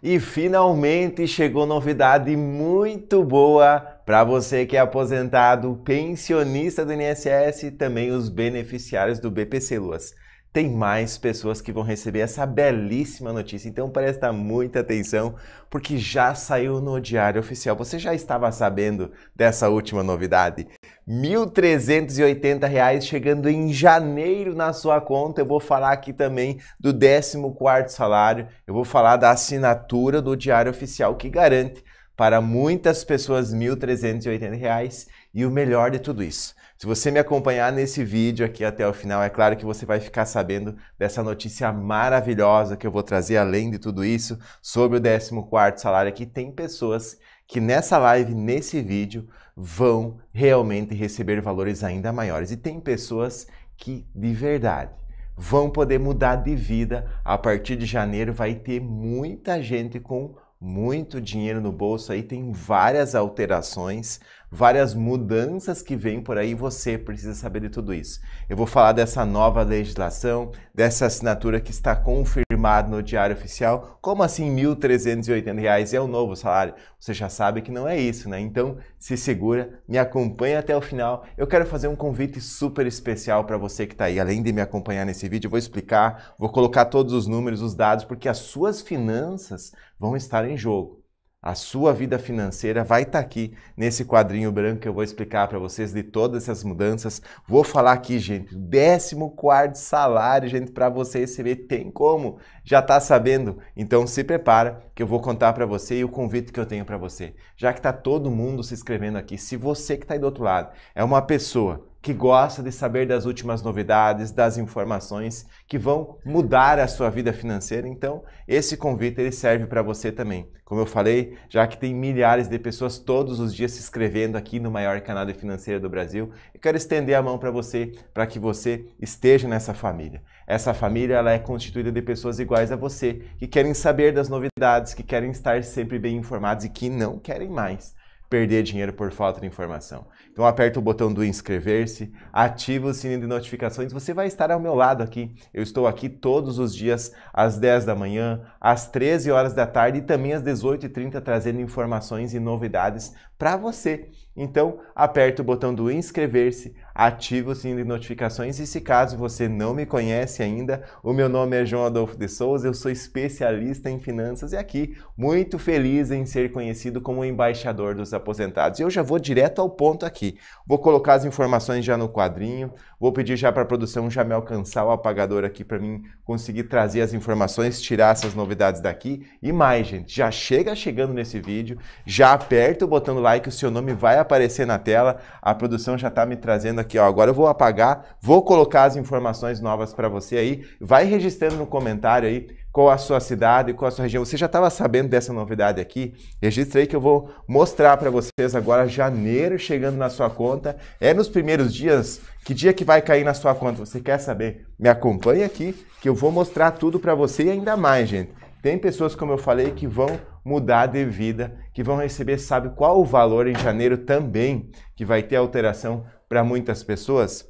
E finalmente chegou novidade muito boa para você que é aposentado, pensionista do INSS e também os beneficiários do BPC-LOAS. Tem mais pessoas que vão receber essa belíssima notícia, então presta muita atenção porque já saiu no Diário Oficial. Você já estava sabendo dessa última novidade? R$ 1.380 chegando em janeiro na sua conta. Eu vou falar aqui também do 14º salário, eu vou falar da assinatura do Diário Oficial que garante para muitas pessoas R$ 1.380 e o melhor de tudo isso. Se você me acompanhar nesse vídeo aqui até o final, é claro que você vai ficar sabendo dessa notícia maravilhosa que eu vou trazer além de tudo isso sobre o 14º salário aqui. Tem pessoas que nessa live, nesse vídeo, vão realmente receber valores ainda maiores. E tem pessoas que, de verdade, vão poder mudar de vida. A partir de janeiro vai ter muita gente com muito dinheiro no bolso aí, tem várias alterações, várias mudanças que vêm por aí, você precisa saber de tudo isso. Eu vou falar dessa nova legislação, dessa assinatura que está confirmada no Diário Oficial. Como assim R$ 1.380 é o novo salário? Você já sabe que não é isso, né? Então se segura, me acompanha até o final. Eu quero fazer um convite super especial para você que está aí. Além de me acompanhar nesse vídeo, eu vou explicar, vou colocar todos os números, os dados, porque as suas finanças vão estar em jogo. A sua vida financeira vai estar aqui nesse quadrinho branco que eu vou explicar para vocês de todas essas mudanças. Vou falar aqui, gente, 14º salário, gente, para você receber. Tem como? Já tá sabendo? Então se prepara que eu vou contar para você e o convite que eu tenho para você. Já que tá todo mundo se inscrevendo aqui, se você que tá aí do outro lado é uma pessoa que gosta de saber das últimas novidades, das informações que vão mudar a sua vida financeira, então esse convite ele serve para você também. Como eu falei, já que tem milhares de pessoas todos os dias se inscrevendo aqui no maior canal de financeira do Brasil, eu quero estender a mão para você, para que você esteja nessa família. Essa família ela é constituída de pessoas iguais a você, que querem saber das novidades, que querem estar sempre bem informados e que não querem mais perder dinheiro por falta de informação. Então aperta o botão do inscrever-se, ativa o sininho de notificações, você vai estar ao meu lado aqui. Eu estou aqui todos os dias, às 10 da manhã, às 13 horas da tarde e também às 18h30, trazendo informações e novidades para você. Então aperta o botão do inscrever-se, ativa o sininho de notificações e se caso você não me conhece ainda, o meu nome é João Adolfo de Souza, eu sou especialista em finanças e aqui muito feliz em ser conhecido como embaixador dos aposentados. E eu já vou direto ao ponto aqui, vou colocar as informações já no quadrinho, vou pedir já para a produção já me alcançar o apagador aqui para mim conseguir trazer as informações, tirar essas novidades daqui e mais, gente, já chega chegando nesse vídeo, já aperta o botão do like, o seu nome vai aparecer na tela, a produção já está me trazendo aqui, ó, agora eu vou apagar, vou colocar as informações novas para você aí, vai registrando no comentário aí qual a sua cidade, qual a sua região, você já estava sabendo dessa novidade aqui, registra aí que eu vou mostrar para vocês agora, janeiro chegando na sua conta, é nos primeiros dias, que dia que vai cair na sua conta, você quer saber? Me acompanha aqui, que eu vou mostrar tudo para você e ainda mais, gente, tem pessoas, como eu falei, que vão mudar de vida, que vão receber, sabe qual o valor em janeiro também, que vai ter alteração para muitas pessoas?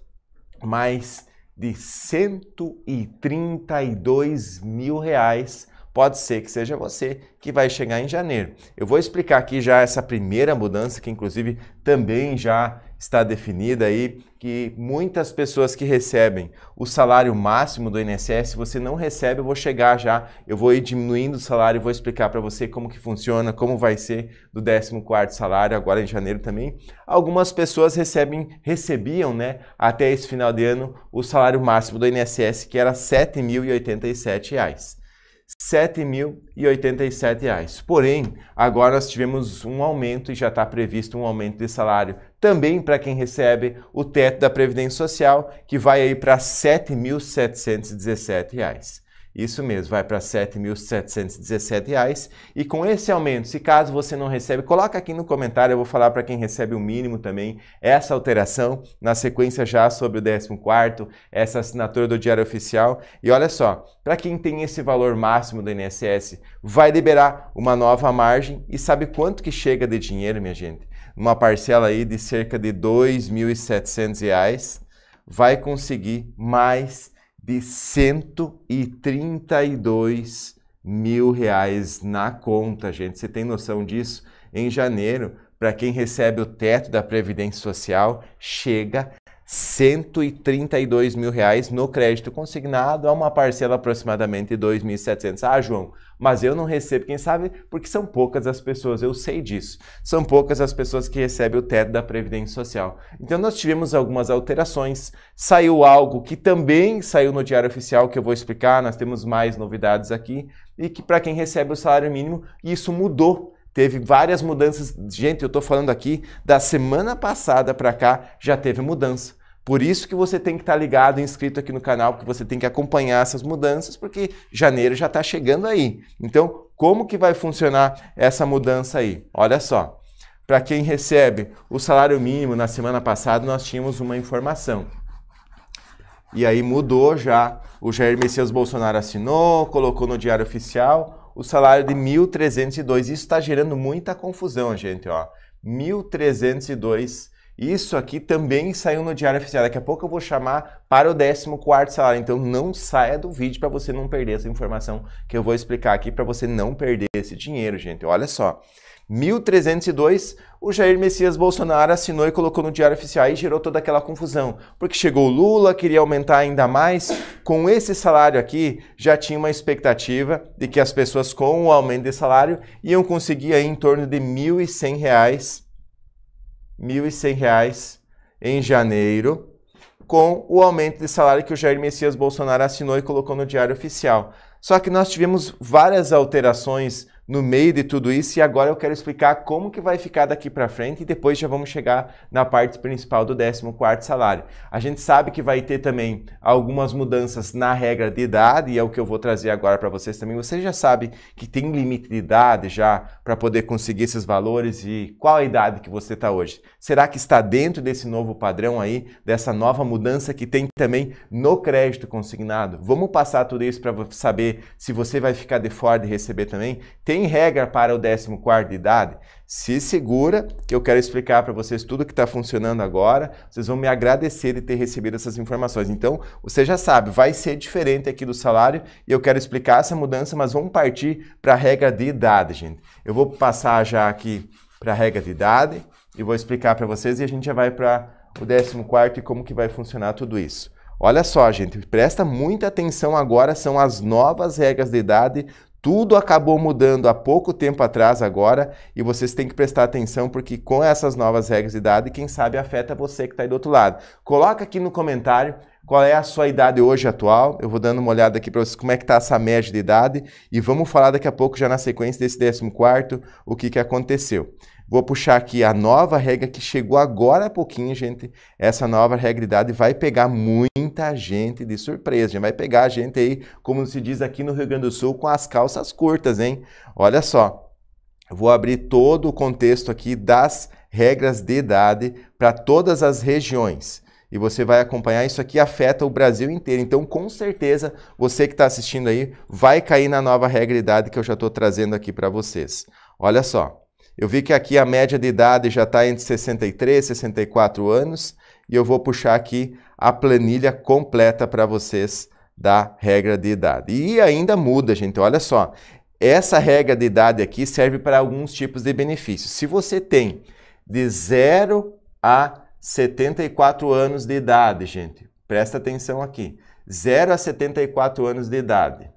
Mais de R$ 132.000. Pode ser que seja você que vai chegar em janeiro. Eu vou explicar aqui já essa primeira mudança, que inclusive também já está definida aí, que muitas pessoas que recebem o salário máximo do INSS, se você não recebe, eu vou chegar já, eu vou ir diminuindo o salário, vou explicar para você como que funciona, como vai ser do 14º salário, agora em janeiro também. Algumas pessoas recebiam, né, até esse final de ano, o salário máximo do INSS, que era R$ 7.087. R$ 7.087. Porém, agora nós tivemos um aumento e já está previsto um aumento de salário também para quem recebe o teto da Previdência Social, que vai aí para R$ 7.717. Isso mesmo, vai para R$ 7.717. E com esse aumento, se caso você não recebe, coloca aqui no comentário, eu vou falar para quem recebe o mínimo também, essa alteração, na sequência já sobre o 14º, essa assinatura do Diário Oficial. E olha só, para quem tem esse valor máximo do INSS, vai liberar uma nova margem e sabe quanto que chega de dinheiro, minha gente? Uma parcela aí de cerca de R$ 2.700, vai conseguir mais de R$ 132 R$ 1.000 na conta, gente. Você tem noção disso? Em janeiro, para quem recebe o teto da Previdência Social, chega R$ 132 mil no crédito consignado a uma parcela aproximadamente de R$ 2.700. Ah, João, mas eu não recebo, quem sabe, porque são poucas as pessoas, eu sei disso. São poucas as pessoas que recebem o teto da Previdência Social. Então nós tivemos algumas alterações, saiu algo que também saiu no Diário Oficial, que eu vou explicar, nós temos mais novidades aqui, e que para quem recebe o salário mínimo, isso mudou. Teve várias mudanças. Gente, eu estou falando aqui, da semana passada para cá já teve mudança. Por isso que você tem que estar ligado e inscrito aqui no canal, porque você tem que acompanhar essas mudanças, porque janeiro já está chegando aí. Então, como que vai funcionar essa mudança aí? Olha só, para quem recebe o salário mínimo, na semana passada nós tínhamos uma informação. E aí mudou já, o Jair Messias Bolsonaro assinou, colocou no Diário Oficial o salário de R$ 1.302, isso está gerando muita confusão, gente, ó. R$ 1.302, isso aqui também saiu no Diário Oficial, daqui a pouco eu vou chamar para o 14º salário, então não saia do vídeo para você não perder essa informação que eu vou explicar aqui, para você não perder esse dinheiro, gente, olha só. R$ 1.302, o Jair Messias Bolsonaro assinou e colocou no Diário Oficial e gerou toda aquela confusão, porque chegou o Lula, queria aumentar ainda mais. Com esse salário aqui, já tinha uma expectativa de que as pessoas com o aumento de salário iam conseguir aí em torno de R$ 1.100 em janeiro, com o aumento de salário que o Jair Messias Bolsonaro assinou e colocou no Diário Oficial. Só que nós tivemos várias alterações no meio de tudo isso e agora eu quero explicar como que vai ficar daqui para frente e depois já vamos chegar na parte principal do 14º salário. A gente sabe que vai ter também algumas mudanças na regra de idade e é o que eu vou trazer agora para vocês também. Você já sabe que tem limite de idade já para poder conseguir esses valores e qual a idade que você está hoje. Será que está dentro desse novo padrão aí, dessa nova mudança que tem também no crédito consignado? Vamos passar tudo isso para saber se você vai ficar de fora de receber também. Tem regra para o 14º de idade? Se segura, que eu quero explicar para vocês tudo que está funcionando agora. Vocês vão me agradecer de ter recebido essas informações. Então, você já sabe, vai ser diferente aqui do salário e eu quero explicar essa mudança, mas vamos partir para a regra de idade, gente. Eu vou passar já aqui para a regra de idade e vou explicar para vocês e a gente já vai para o 14º e como que vai funcionar tudo isso. Olha só, gente, presta muita atenção agora, são as novas regras de idade. Tudo acabou mudando há pouco tempo atrás agora e vocês têm que prestar atenção porque com essas novas regras de idade, quem sabe afeta você que está aí do outro lado. Coloca aqui no comentário qual é a sua idade hoje atual. Eu vou dando uma olhada aqui para vocês como é que está essa média de idade e vamos falar daqui a pouco já na sequência desse 14º o que aconteceu. Vou puxar aqui a nova regra que chegou agora há pouquinho, gente. Essa nova regra de idade vai pegar muita gente de surpresa. Gente. Vai pegar a gente aí, como se diz aqui no Rio Grande do Sul, com as calças curtas, hein? Olha só, vou abrir todo o contexto aqui das regras de idade para todas as regiões. E você vai acompanhar, isso aqui afeta o Brasil inteiro. Então, com certeza, você que está assistindo aí vai cair na nova regra de idade que eu já estou trazendo aqui para vocês. Olha só. Eu vi que aqui a média de idade já está entre 63 e 64 anos e eu vou puxar aqui a planilha completa para vocês da regra de idade. E ainda muda, gente, olha só. Essa regra de idade aqui serve para alguns tipos de benefícios. Se você tem de 0 a 74 anos de idade, gente, presta atenção aqui. 0 a 74 anos de idade,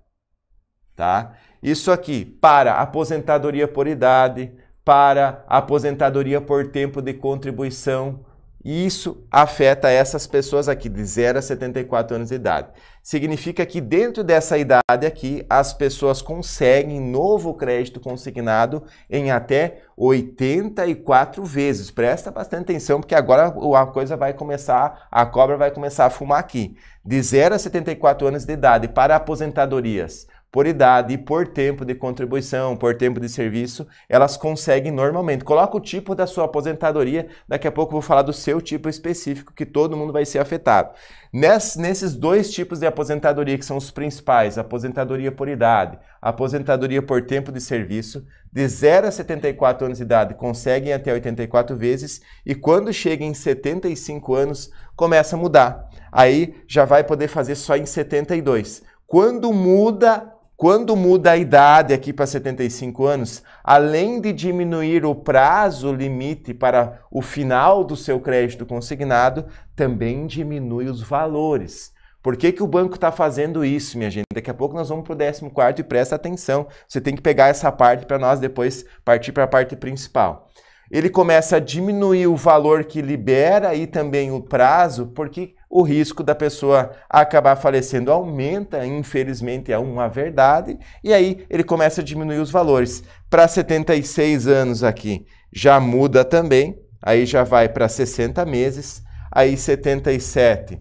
tá? Isso aqui para aposentadoria por idade, para aposentadoria por tempo de contribuição. Isso afeta essas pessoas aqui, de 0 a 74 anos de idade. Significa que dentro dessa idade aqui, as pessoas conseguem novo crédito consignado em até 84 vezes. Presta bastante atenção, porque agora a coisa vai começar, a cobra vai começar a fumar aqui. De 0 a 74 anos de idade para aposentadorias por idade e por tempo de contribuição, por tempo de serviço, elas conseguem normalmente. Coloca o tipo da sua aposentadoria, daqui a pouco eu vou falar do seu tipo específico, que todo mundo vai ser afetado. Nesses dois tipos de aposentadoria, que são os principais, aposentadoria por idade, aposentadoria por tempo de serviço, de 0 a 74 anos de idade, conseguem até 84 vezes, e quando chega em 75 anos, começa a mudar. Aí já vai poder fazer só em 72. Quando muda, Quando muda a idade aqui para 75 anos, além de diminuir o prazo limite para o final do seu crédito consignado, também diminui os valores. Por que que o banco está fazendo isso, minha gente? Daqui a pouco nós vamos para o 14º e presta atenção. Você tem que pegar essa parte para nós depois partir para a parte principal. Ele começa a diminuir o valor que libera e também o prazo, porque o risco da pessoa acabar falecendo aumenta, infelizmente é uma verdade, e aí ele começa a diminuir os valores. Para 76 anos aqui já muda também, aí já vai para 60 meses, aí 77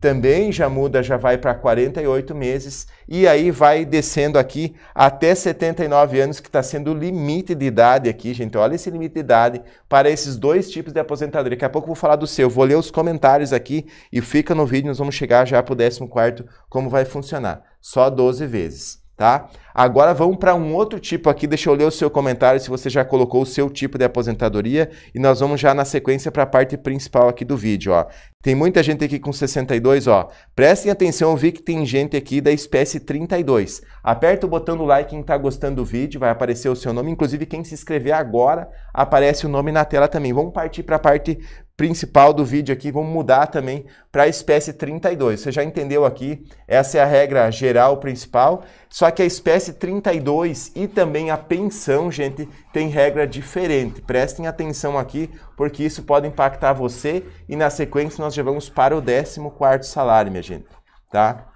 também já muda, já vai para 48 meses, e aí vai descendo aqui até 79 anos, que está sendo o limite de idade aqui, gente. Olha esse limite de idade para esses dois tipos de aposentadoria. Daqui a pouco eu vou falar do seu, vou ler os comentários aqui e fica no vídeo, nós vamos chegar já para o 14º, como vai funcionar. Só 12 vezes, tá? Agora vamos para um outro tipo aqui, deixa eu ler o seu comentário, se você já colocou o seu tipo de aposentadoria, e nós vamos já na sequência para a parte principal aqui do vídeo, ó. Tem muita gente aqui com 62, ó. Prestem atenção, eu vi que tem gente aqui da espécie 32. Aperta o botão do like quem tá gostando do vídeo, vai aparecer o seu nome. Inclusive, quem se inscrever agora, aparece o nome na tela também. Vamos partir para a parte principal do vídeo aqui, vamos mudar também para a espécie 32. Você já entendeu aqui, essa é a regra geral principal, só que a espécie 32 e também a pensão, gente, tem regra diferente. Prestem atenção aqui, porque isso pode impactar você e na sequência nós já vamos para o 14º salário, minha gente, tá?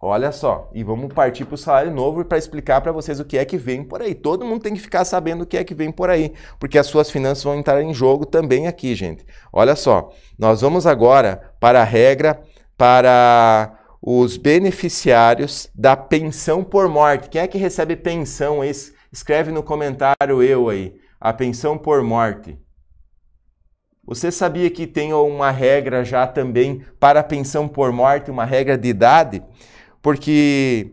Olha só, e vamos partir para o salário novo para explicar para vocês o que é que vem por aí. Todo mundo tem que ficar sabendo o que é que vem por aí, porque as suas finanças vão entrar em jogo também aqui, gente. Olha só, nós vamos agora para a regra para os beneficiários da pensão por morte. Quem é que recebe pensão? Escreve no comentário eu aí, a pensão por morte. Você sabia que tem uma regra já também para a pensão por morte, uma regra de idade? Porque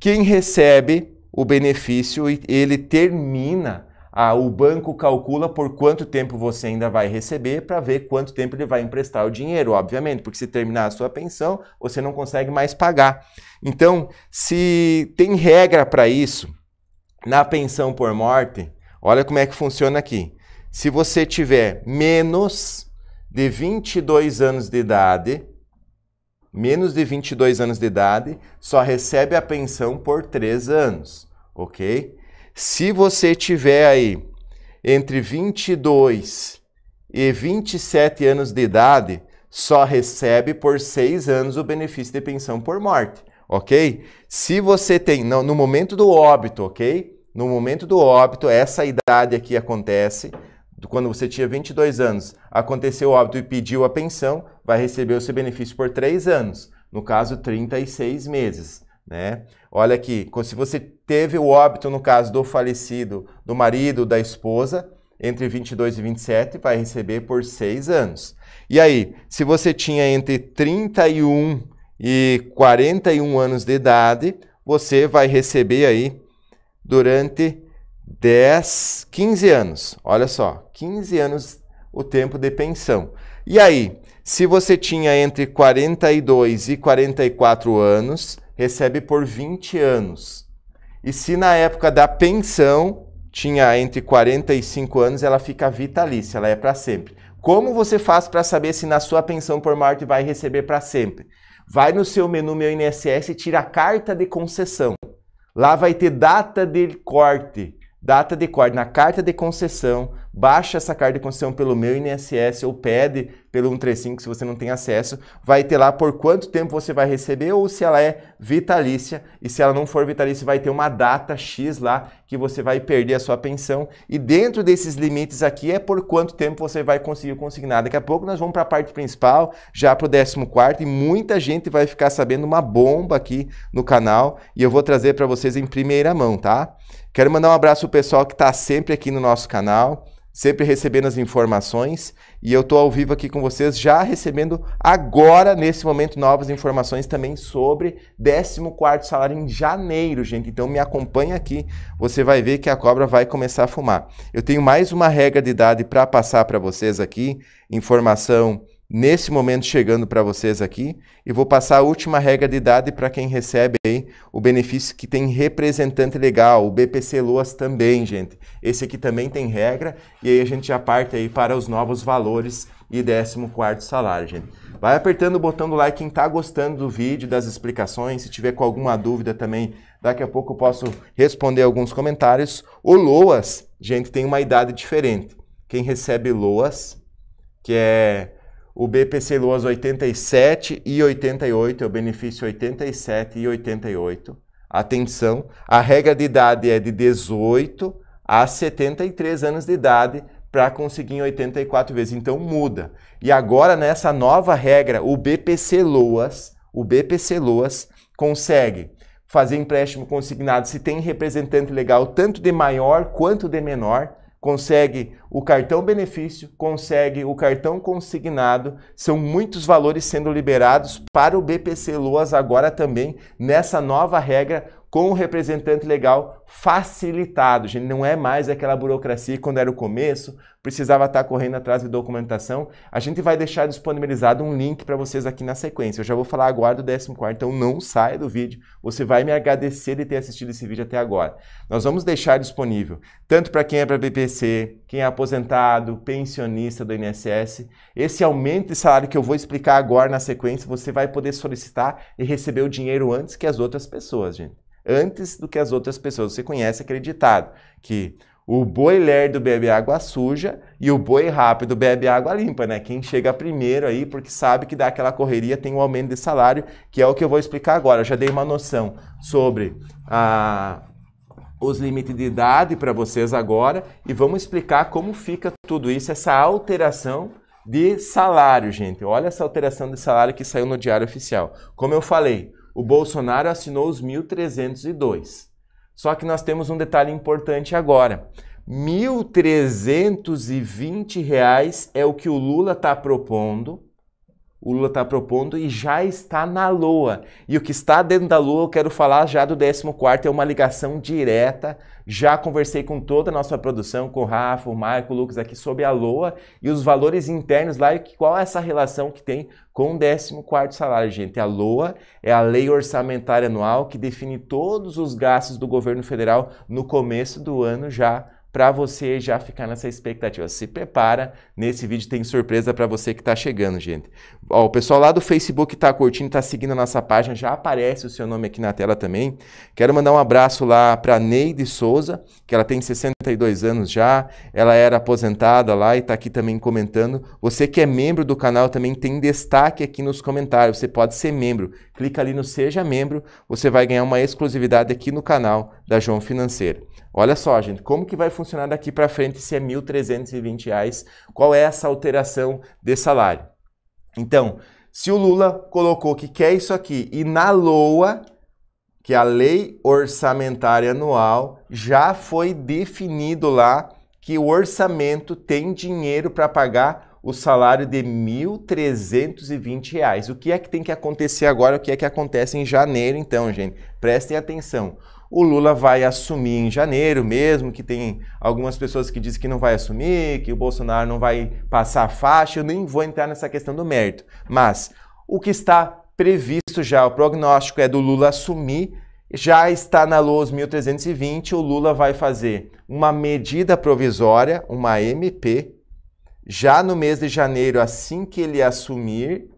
quem recebe o benefício, ele termina, o banco calcula por quanto tempo você ainda vai receber para ver quanto tempo ele vai emprestar o dinheiro, obviamente, porque se terminar a sua pensão, você não consegue mais pagar. Então, se tem regra para isso, na pensão por morte, olha como é que funciona aqui. Se você tiver menos de 22 anos de idade, só recebe a pensão por 3 anos, ok? Se você tiver aí entre 22 e 27 anos de idade, só recebe por 6 anos o benefício de pensão por morte, ok? Se você tem, no momento do óbito, ok? No momento do óbito, essa idade aqui acontece. Quando você tinha 22 anos, aconteceu o óbito e pediu a pensão, vai receber o seu benefício por 3 anos, no caso 36 meses, né? Olha aqui, se você teve o óbito no caso do falecido, do marido, da esposa, entre 22 e 27, vai receber por 6 anos. E aí, se você tinha entre 31 e 41 anos de idade, você vai receber aí durante 15 anos, olha só, 15 anos o tempo de pensão. E aí, se você tinha entre 42 e 44 anos, recebe por 20 anos. E se na época da pensão tinha entre 45 anos, ela fica vitalícia, ela é para sempre. Como você faz para saber se na sua pensão por morte vai receber para sempre? Vai no seu menu Meu INSS e tira a carta de concessão. Lá vai ter data de corte. Data de corte na carta de concessão, baixa essa carta de concessão pelo Meu INSS ou pede pelo 135 se você não tem acesso, vai ter lá por quanto tempo você vai receber ou se ela é vitalícia, e se ela não for vitalícia vai ter uma data X lá que você vai perder a sua pensão, e dentro desses limites aqui é por quanto tempo você vai conseguir consignar. Daqui a pouco nós vamos para a parte principal, já para o 14º, e muita gente vai ficar sabendo uma bomba aqui no canal e eu vou trazer para vocês em primeira mão, tá? Quero mandar um abraço ao pessoal que está sempre aqui no nosso canal, sempre recebendo as informações, e eu estou ao vivo aqui com vocês, já recebendo agora, nesse momento, novas informações também sobre 14º salário em janeiro, gente. Então me acompanha aqui, você vai ver que a cobra vai começar a fumar. Eu tenho mais uma regra de idade para passar para vocês aqui, informação nesse momento chegando para vocês aqui, e vou passar a última regra de idade para quem recebe aí o benefício que tem representante legal, o BPC-LOAS também, gente. Esse aqui também tem regra, e aí a gente já parte aí para os novos valores e 14º salário, gente. Vai apertando o botão do like quem está gostando do vídeo, das explicações, se tiver com alguma dúvida também, daqui a pouco eu posso responder alguns comentários. O LOAS, gente, tem uma idade diferente. Quem recebe LOAS, que é... o BPC-LOAS 87 e 88, é o benefício 87 e 88. Atenção, a regra de idade é de 18 a 73 anos de idade para conseguir em 84 vezes. Então muda. E agora nessa nova regra, o BPC-LOAS consegue fazer empréstimo consignado se tem representante legal tanto de maior quanto de menor. Consegue o cartão benefício, consegue o cartão consignado, são muitos valores sendo liberados para o BPC-LOAS agora também, nessa nova regra, com o representante legal facilitado. Gente, não é mais aquela burocracia quando era o começo, precisava estar correndo atrás de documentação. A gente vai deixar disponibilizado um link para vocês aqui na sequência. Eu já vou falar agora do 14º, então não saia do vídeo. Você vai me agradecer de ter assistido esse vídeo até agora. Nós vamos deixar disponível, tanto para quem é para BPC, quem é aposentado, pensionista do INSS, esse aumento de salário que eu vou explicar agora na sequência, você vai poder solicitar e receber o dinheiro antes que as outras pessoas, gente. Antes do que as outras pessoas. Você conhece acreditado que o boi lerdo bebe água suja e o boi rápido bebe água limpa, né? Quem chega primeiro aí, porque sabe que dá aquela correria, tem um aumento de salário, que é o que eu vou explicar agora. Eu já dei uma noção sobre os limites de idade para vocês agora e vamos explicar como fica tudo isso, essa alteração de salário, gente. Olha essa alteração de salário que saiu no Diário Oficial. Como eu falei, o Bolsonaro assinou os 1.302. Só que nós temos um detalhe importante agora. R$ 1.320 é o que o Lula está propondo. O Lula está propondo e já está na LOA. E o que está dentro da LOA, eu quero falar já do 14º, é uma ligação direta. Já conversei com toda a nossa produção, com o Rafa, o Marco, o Lucas aqui sobre a LOA e os valores internos lá e qual é essa relação que tem com o 14º salário, gente. A LOA é a Lei Orçamentária Anual que define todos os gastos do governo federal no começo do ano já, para você já ficar nessa expectativa. Se prepara, nesse vídeo tem surpresa para você que está chegando, gente. Ó, o pessoal lá do Facebook está curtindo, está seguindo a nossa página, já aparece o seu nome aqui na tela também. Quero mandar um abraço lá para Neide Souza, que ela tem 62 anos já, ela era aposentada lá e está aqui também comentando. Você que é membro do canal também tem destaque aqui nos comentários, você pode ser membro. Clica ali no Seja Membro, você vai ganhar uma exclusividade aqui no canal da João Financeiro. Olha só, gente, como que vai funcionar daqui para frente se é R$ 1.320? Qual é essa alteração de salário? Então, se o Lula colocou que quer isso aqui e na LOA, que é a Lei Orçamentária Anual, já foi definido lá que o orçamento tem dinheiro para pagar o salário de R$ 1.320. O que é que tem que acontecer agora? O que é que acontece em janeiro, então, gente? Prestem atenção. O Lula vai assumir em janeiro mesmo, que tem algumas pessoas que dizem que não vai assumir, que o Bolsonaro não vai passar a faixa, eu nem vou entrar nessa questão do mérito. Mas o que está previsto já, o prognóstico é do Lula assumir, já está na LOA os 1.320, o Lula vai fazer uma medida provisória, uma MP, já no mês de janeiro, assim que ele assumir,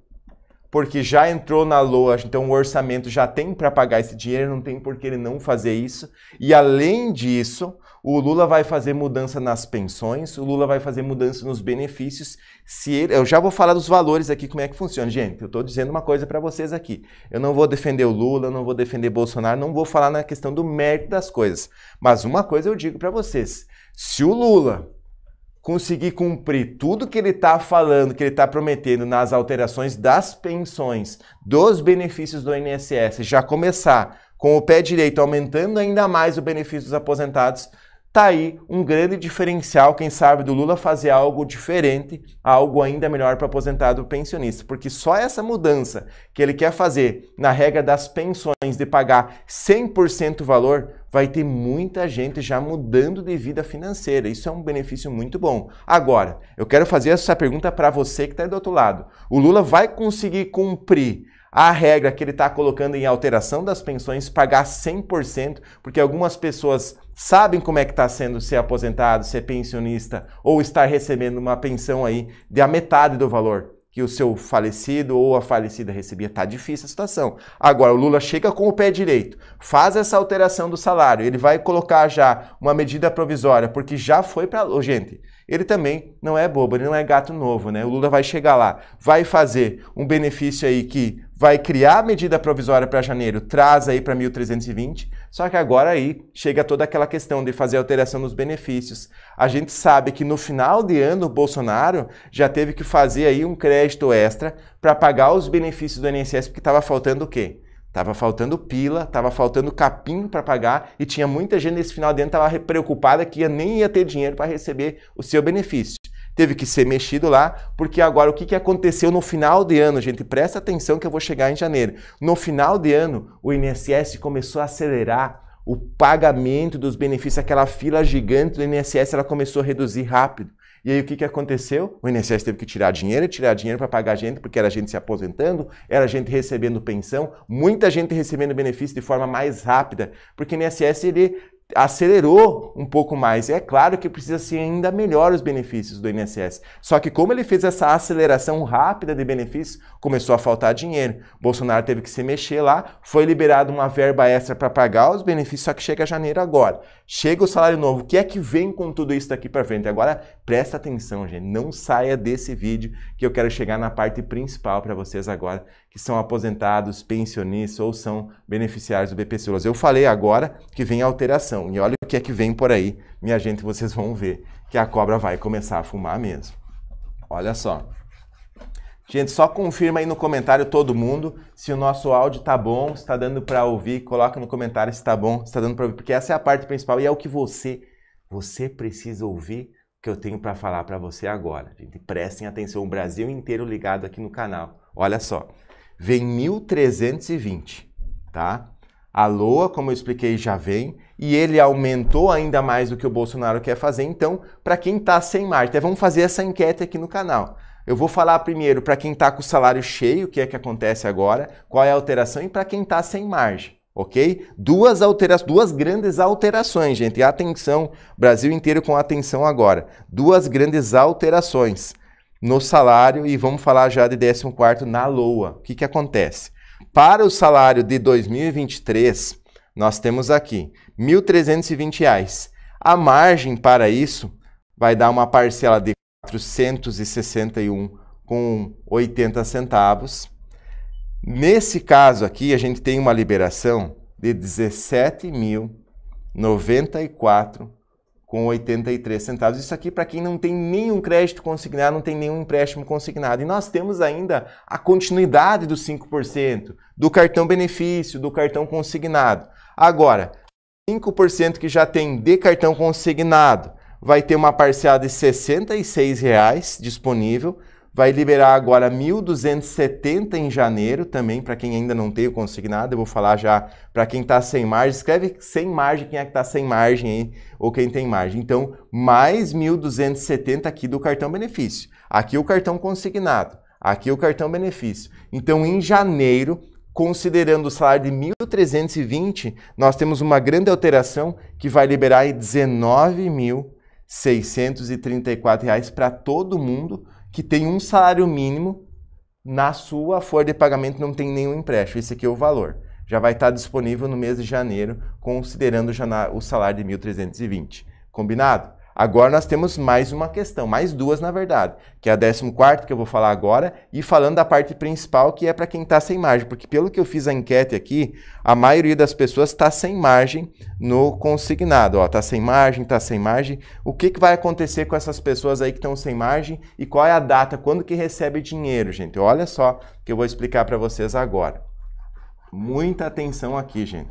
porque já entrou na LOA, então o orçamento já tem para pagar esse dinheiro, não tem por que ele não fazer isso. E além disso, o Lula vai fazer mudança nas pensões, o Lula vai fazer mudança nos benefícios. Eu já vou falar dos valores aqui, como é que funciona. Gente, eu estou dizendo uma coisa para vocês aqui. Eu não vou defender o Lula, não vou defender Bolsonaro, não vou falar na questão do mérito das coisas. Mas uma coisa eu digo para vocês, se o Lula conseguir cumprir tudo que ele está falando, que ele está prometendo nas alterações das pensões, dos benefícios do INSS, já começar com o pé direito aumentando ainda mais o benefício dos aposentados, Tá aí um grande diferencial, quem sabe, do Lula fazer algo diferente, algo ainda melhor para aposentado pensionista, porque só essa mudança que ele quer fazer na regra das pensões de pagar 100% o valor, vai ter muita gente já mudando de vida financeira. Isso é um benefício muito bom. Agora, eu quero fazer essa pergunta para você que está do outro lado. O Lula vai conseguir cumprir a regra que ele está colocando em alteração das pensões, pagar 100%, porque algumas pessoas sabem como é que está sendo ser aposentado, ser pensionista ou estar recebendo uma pensão aí de a metade do valor que o seu falecido ou a falecida recebia. Está difícil a situação. Agora, o Lula chega com o pé direito, faz essa alteração do salário, ele vai colocar já uma medida provisória, porque já foi para... Gente, ele também não é bobo, ele não é gato novo, né? O Lula vai chegar lá, vai fazer um benefício aí que vai criar a medida provisória para janeiro, traz aí para 1.320, só que agora aí chega toda aquela questão de fazer alteração nos benefícios. A gente sabe que no final de ano o Bolsonaro já teve que fazer aí um crédito extra para pagar os benefícios do INSS, porque estava faltando o quê? Tava faltando pila, tava faltando capim para pagar e tinha muita gente nesse final de ano tava preocupada que nem ia ter dinheiro para receber o seu benefício. Teve que ser mexido lá, porque agora o que aconteceu no final de ano, gente? Presta atenção que eu vou chegar em janeiro. No final de ano, o INSS começou a acelerar o pagamento dos benefícios, aquela fila gigante do INSS, ela começou a reduzir rápido. E aí o que aconteceu? O INSS teve que tirar dinheiro para pagar gente, porque era gente se aposentando, era gente recebendo pensão, muita gente recebendo benefício de forma mais rápida, porque o INSS ele acelerou um pouco mais. É claro que precisa ser ainda melhor os benefícios do INSS. Só que como ele fez essa aceleração rápida de benefícios, começou a faltar dinheiro. Bolsonaro teve que se mexer lá, foi liberado uma verba extra para pagar os benefícios, só que chega janeiro agora. Chega o salário novo. O que é que vem com tudo isso daqui para frente? Agora, presta atenção, gente. Não saia desse vídeo que eu quero chegar na parte principal para vocês agora, que são aposentados, pensionistas ou são beneficiários do BPC-LOAS. Eu falei agora que vem a alteração. E olha o que é que vem por aí, minha gente, vocês vão ver que a cobra vai começar a fumar mesmo. Olha só. Gente, só confirma aí no comentário todo mundo se o nosso áudio tá bom, se tá dando para ouvir, coloca no comentário se tá bom, se tá dando para ouvir, porque essa é a parte principal e é o que você precisa ouvir que eu tenho para falar para você agora. Gente, prestem atenção, o Brasil inteiro ligado aqui no canal. Olha só. Vem 1.320, tá? A LOA, como eu expliquei, já vem e ele aumentou ainda mais do que o Bolsonaro quer fazer. Então, para quem está sem margem, vamos fazer essa enquete aqui no canal. Eu vou falar primeiro para quem está com o salário cheio, o que é que acontece agora, qual é a alteração, e para quem está sem margem, ok? Duas grandes alterações, gente. Atenção, Brasil inteiro com atenção agora. Duas grandes alterações no salário e vamos falar já de 14º na LOA. O que que acontece? Para o salário de 2023, nós temos aqui R$ 1.320. A margem para isso vai dar uma parcela de R$ 461,80. Nesse caso aqui, a gente tem uma liberação de R$ 17.094,83. Isso aqui para quem não tem nenhum crédito consignado, não tem nenhum empréstimo consignado. E nós temos ainda a continuidade dos 5%, do cartão benefício, do cartão consignado. Agora, 5% que já tem de cartão consignado vai ter uma parcela de R$ 66,00 disponível. Vai liberar agora R$ 1.270 em janeiro também, para quem ainda não tem o consignado. Eu vou falar já para quem está sem margem. Escreve sem margem quem é que está sem margem aí, ou quem tem margem. Então, mais R$ 1.270 aqui do cartão benefício. Aqui o cartão consignado, aqui o cartão benefício. Então, em janeiro, considerando o salário de R$ 1.320, nós temos uma grande alteração que vai liberar aí R$ 19.634 para todo mundo que tem um salário mínimo na sua folha de pagamento, não tem nenhum empréstimo. Esse aqui é o valor. Já vai estar disponível no mês de janeiro, considerando o salário de R$ 1.320. Combinado? Agora nós temos mais uma questão, mais duas na verdade, que é a 14ª que eu vou falar agora, e falando da parte principal, que é para quem está sem margem, porque pelo que eu fiz a enquete aqui, a maioria das pessoas está sem margem no consignado. Está sem margem, está sem margem. O que vai acontecer com essas pessoas aí que estão sem margem e qual é a data, quando que recebe dinheiro, gente? Olha só que eu vou explicar para vocês agora. Muita atenção aqui, gente.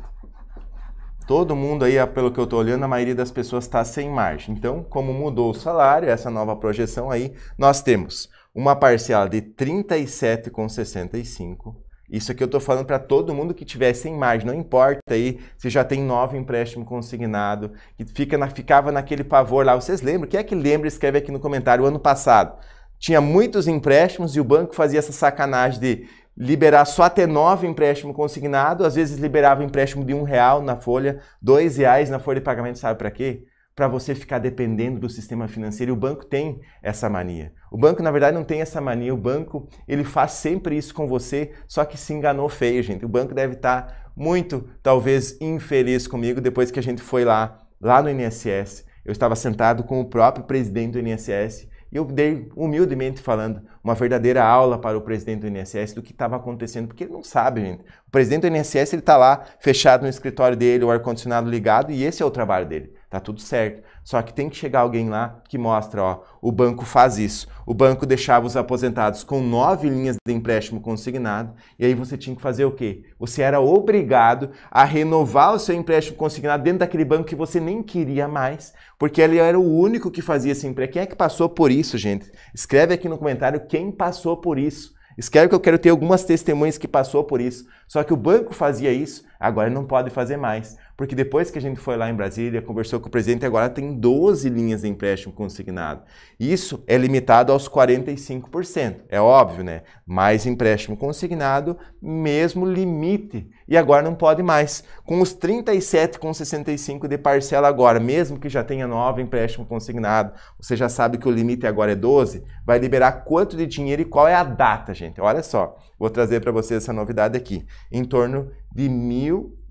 Todo mundo aí, pelo que eu estou olhando, a maioria das pessoas está sem margem. Então, como mudou o salário, essa nova projeção aí, nós temos uma parcela de R$ 37,65. Isso aqui eu estou falando para todo mundo que tiver sem margem, não importa aí se já tem 9 empréstimo consignado, que ficava naquele pavor lá. Vocês lembram? Quem é que lembra? Escreve aqui no comentário. O ano passado tinha muitos empréstimos e o banco fazia essa sacanagem de liberar só até 9 empréstimo consignado, às vezes liberava empréstimo de R$1 na folha, R$2 na folha de pagamento, sabe para quê? Para você ficar dependendo do sistema financeiro. E o banco tem essa mania. O banco, na verdade, não tem essa mania. O banco, ele faz sempre isso com você, só que se enganou feio, gente. O banco deve estar muito, talvez, infeliz comigo depois que a gente foi lá no INSS. Eu estava sentado com o próprio presidente do INSS e eu dei, humildemente falando, uma verdadeira aula para o presidente do INSS do que estava acontecendo, porque ele não sabe, gente. O presidente do INSS, ele está lá, fechado no escritório dele, o ar-condicionado ligado, e esse é o trabalho dele. Tá tudo certo. Só que tem que chegar alguém lá que mostra, ó, o banco faz isso. O banco deixava os aposentados com 9 linhas de empréstimo consignado, e aí você tinha que fazer o quê? Você era obrigado a renovar o seu empréstimo consignado dentro daquele banco que você nem queria mais, porque ele era o único que fazia esse empréstimo. Quem é que passou por isso, gente? Escreve aqui no comentário quem passou por isso. Escreve que eu quero ter algumas testemunhas que passou por isso. Só que o banco fazia isso, agora não pode fazer mais. Porque depois que a gente foi lá em Brasília, conversou com o presidente, agora tem 12 linhas de empréstimo consignado. Isso é limitado aos 45%. É óbvio, né? Mais empréstimo consignado, mesmo limite. E agora não pode mais. Com os 37,65 de parcela agora, mesmo que já tenha 9 empréstimo consignado, você já sabe que o limite agora é 12, vai liberar quanto de dinheiro e qual é a data, gente? Olha só, vou trazer para vocês essa novidade aqui. Em torno de R$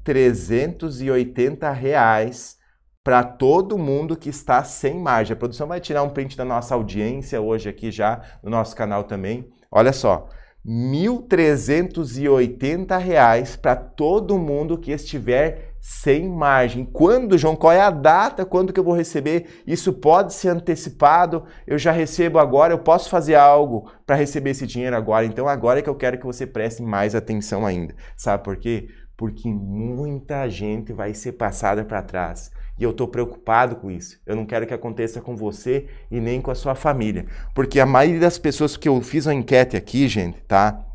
1.380 para todo mundo que está sem margem. A produção vai tirar um print da nossa audiência hoje aqui já, no nosso canal também. Olha só, R$ 1.380 para todo mundo que estiver sem margem. Quando, João? Qual é a data? Quando que eu vou receber? Isso pode ser antecipado? Eu já recebo agora? Eu posso fazer algo para receber esse dinheiro agora? Então agora é que eu quero que você preste mais atenção ainda. Sabe por quê? Porque muita gente vai ser passada para trás. E eu estou preocupado com isso. Eu não quero que aconteça com você e nem com a sua família. Porque a maioria das pessoas que eu fiz uma enquete aqui, gente, tá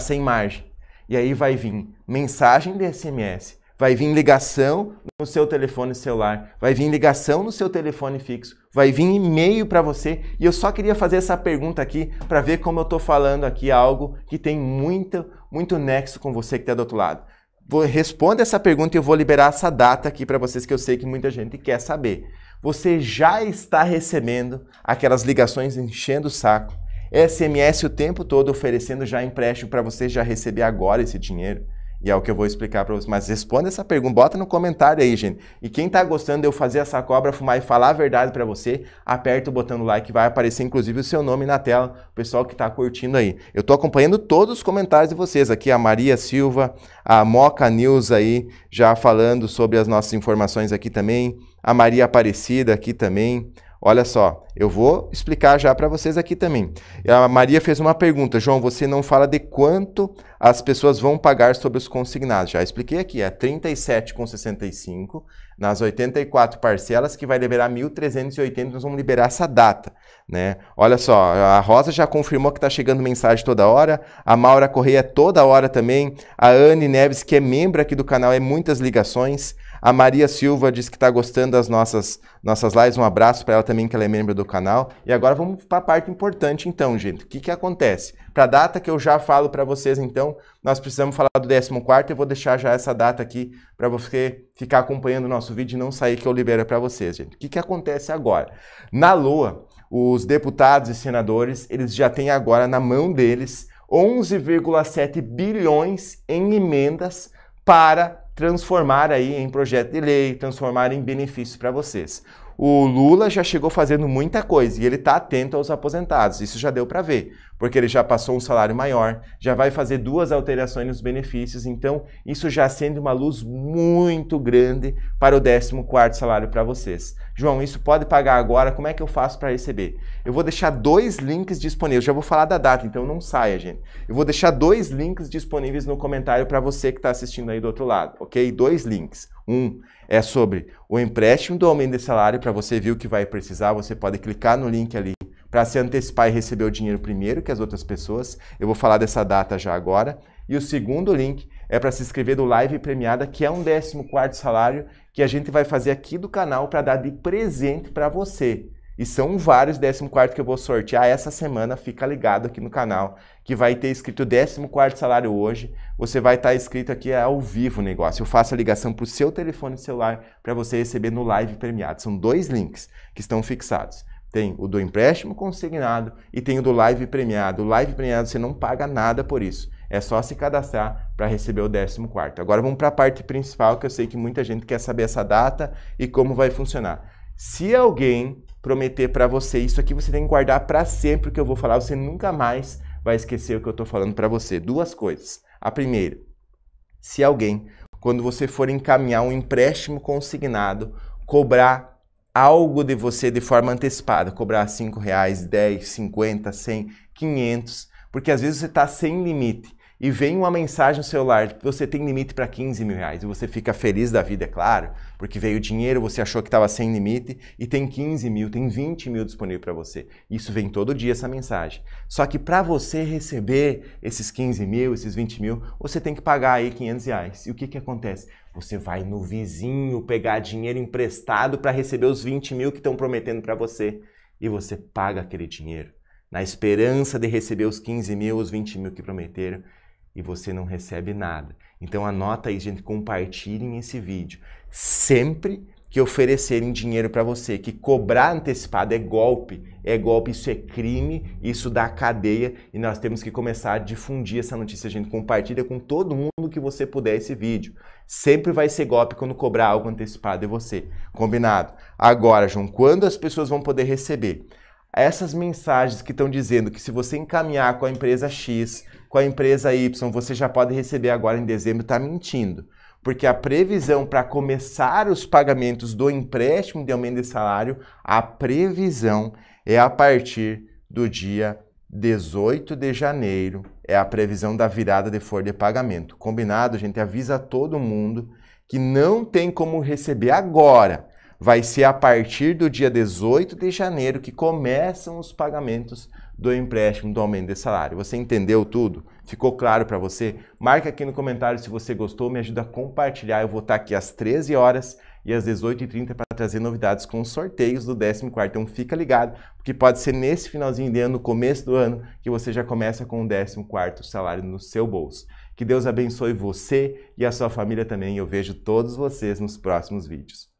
sem margem. E aí vai vir mensagem de SMS, vai vir ligação no seu telefone celular, vai vir ligação no seu telefone fixo, vai vir e-mail para você. E eu só queria fazer essa pergunta aqui para ver como eu estou falando aqui algo que tem muito nexo com você que está do outro lado. Responda essa pergunta e eu vou liberar essa data aqui para vocês, que eu sei que muita gente quer saber. Você já está recebendo aquelas ligações enchendo o saco, SMS o tempo todo oferecendo já empréstimo para você já receber agora esse dinheiro? E é o que eu vou explicar para vocês. Mas responda essa pergunta, bota no comentário aí, gente. E quem tá gostando de eu fazer essa cobra fumar e falar a verdade para você, aperta o botão do like, vai aparecer inclusive o seu nome na tela, o pessoal que tá curtindo aí. Eu tô acompanhando todos os comentários de vocês aqui, a Maria Silva, a Moca News aí, já falando sobre as nossas informações aqui também, a Maria Aparecida aqui também. Olha só, eu vou explicar já para vocês aqui também. A Maria fez uma pergunta. João, você não fala de quanto as pessoas vão pagar sobre os consignados. Já expliquei aqui, é R$ 37,65 nas 84 parcelas, que vai liberar R$ 1.380, nós vamos liberar essa data, né? Olha só, a Rosa já confirmou que está chegando mensagem toda hora, a Maura Correia toda hora também, a Anne Neves, que é membro aqui do canal, é muitas ligações. A Maria Silva diz que está gostando das nossas lives, um abraço para ela também, que ela é membro do canal. E agora vamos para a parte importante então, gente. O que acontece? Para a data que eu já falo para vocês então, nós precisamos falar do 14º, eu vou deixar já essa data aqui para você ficar acompanhando o nosso vídeo e não sair, que eu libero para vocês, gente. O que acontece agora? Na LOA, os deputados e senadores, eles já têm agora na mão deles 11,7 bilhões em emendas para transformar aí em projeto de lei, transformar em benefício para vocês. O Lula já chegou fazendo muita coisa e ele está atento aos aposentados, isso já deu para ver, porque ele já passou um salário maior, já vai fazer 2 alterações nos benefícios, então isso já acende uma luz muito grande para o 14º salário para vocês. João, isso pode pagar agora, como é que eu faço para receber? Eu vou deixar 2 links disponíveis, já vou falar da data, então não saia, gente. Eu vou deixar 2 links disponíveis no comentário para você que está assistindo aí do outro lado, ok? 2 links. Um é sobre o empréstimo do aumento de salário, para você ver o que vai precisar, você pode clicar no link ali para se antecipar e receber o dinheiro primeiro que as outras pessoas. Eu vou falar dessa data já agora. E o segundo link é para se inscrever no Live Premiada, que é um 14º salário que a gente vai fazer aqui do canal para dar de presente para você. E são vários 14º que eu vou sortear essa semana, fica ligado aqui no canal, que vai ter escrito 14º salário hoje, você vai estar escrito aqui ao vivo o negócio. Eu faço a ligação para o seu telefone celular para você receber no Live Premiado. São dois links que estão fixados. Tem o do empréstimo consignado e tem o do Live Premiado. O Live Premiado você não paga nada por isso. É só se cadastrar para receber o 14º. Agora vamos para a parte principal, que eu sei que muita gente quer saber essa data e como vai funcionar. Se alguém prometer para você isso aqui, você tem que guardar para sempre o que eu vou falar. Você nunca mais vai esquecer o que eu estou falando para você. Duas coisas. A primeira, se alguém, quando você for encaminhar um empréstimo consignado, cobrar algo de você de forma antecipada, cobrar R$5, 10, 50, 100, 500, porque às vezes você está sem limite e vem uma mensagem no celular que você tem limite para R$15 mil e você fica feliz da vida, é claro, porque veio dinheiro, você achou que estava sem limite e tem 15 mil, tem 20 mil disponível para você. Isso vem todo dia, essa mensagem. Só que para você receber esses 15 mil, esses 20 mil, você tem que pagar aí R$500. E o que que acontece? Você vai no vizinho pegar dinheiro emprestado para receber os 20 mil que estão prometendo para você. E você paga aquele dinheiro na esperança de receber os 15 mil, os 20 mil que prometeram, e você não recebe nada. Então anota aí, gente, compartilhem esse vídeo. Sempre que oferecerem dinheiro para você, que cobrar antecipado é golpe, isso é crime, isso dá cadeia, e nós temos que começar a difundir essa notícia, gente. Compartilha com todo mundo que você puder esse vídeo. Sempre vai ser golpe quando cobrar algo antecipado é você. Combinado? Agora, João, quando as pessoas vão poder receber? Essas mensagens que estão dizendo que se você encaminhar com a empresa X, com a empresa Y, você já pode receber agora em dezembro, está mentindo. Porque a previsão para começar os pagamentos do empréstimo de aumento de salário, a previsão é a partir do dia 18 de janeiro, é a previsão da virada de folha de pagamento. Combinado, gente? Avisa todo mundo que não tem como receber agora. Vai ser a partir do dia 18 de janeiro que começam os pagamentos do empréstimo do aumento de salário. Você entendeu tudo? Ficou claro para você? Marca aqui no comentário se você gostou, me ajuda a compartilhar. Eu vou estar aqui às 13 horas e às 18h30 para trazer novidades com sorteios do 14º. Então fica ligado, porque pode ser nesse finalzinho de ano, no começo do ano, que você já começa com o 14º salário no seu bolso. Que Deus abençoe você e a sua família também. Eu vejo todos vocês nos próximos vídeos.